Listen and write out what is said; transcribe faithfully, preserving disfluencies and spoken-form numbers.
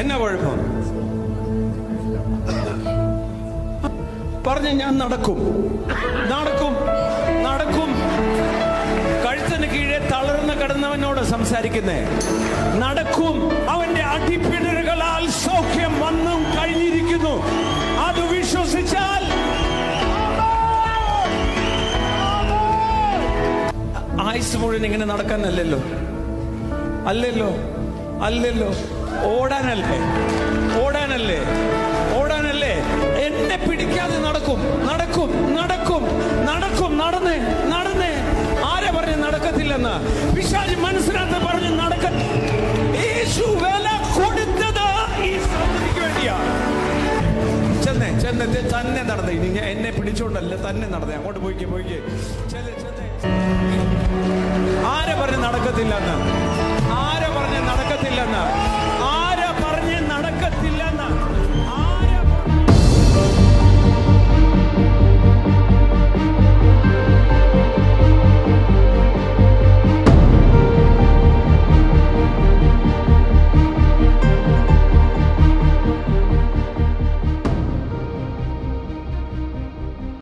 എന്ന കുഴപ്പം? പറഞ്ഞു ഞാൻ നടക്കും നടക്കും നടക്കും. കഴുത്തിന് കീഴെ തളർന്നു കിടന്നവനോട് സംസാരിക്കുന്നേ, നടക്കും. അവന്റെ അടിപ്പിടലുകളാൽ സൗഖ്യം വന്നും കഴിഞ്ഞിരിക്കുന്നു. അത് വിശ്വസിച്ചാൽ ആയുസ് മുഴുവൻ ഇങ്ങനെ നടക്കാനല്ലല്ലോ, അല്ലല്ലോ അല്ലല്ലോ ഓടാനല്ലേ ഓടാനല്ലേ ഓടാനല്ലേ എന്നെ പിടിക്കാതെ നടക്കും നടക്കും നടക്കും നടക്കും. നടന്നേ നടന്നേ ആരെ പറഞ്ഞ് നടക്കത്തില്ലെന്ന്? പിശാച് മനസ്സിനകത്ത് പറഞ്ഞ് നടക്ക. യേശു വില കൊടുത്തത് ഈ സൗന്ദര്യക്ക് വേണ്ടിയാ. ചെന്നേ ചെന്നേ തന്നെ നടന്നേ, ഇനി ഞാൻ എന്നെ പിടിച്ചോണ്ടല്ല, തന്നെ നടന്നേ. അങ്ങോട്ട് പോയിക്കേ പോയിക്കേ ചെല്ലേ ചെന്നേ. ആരെ പറഞ്ഞ് നടക്കത്തില്ലെന്ന്? ആരെ പറഞ്ഞ് നടക്കത്തില്ലെന്ന്?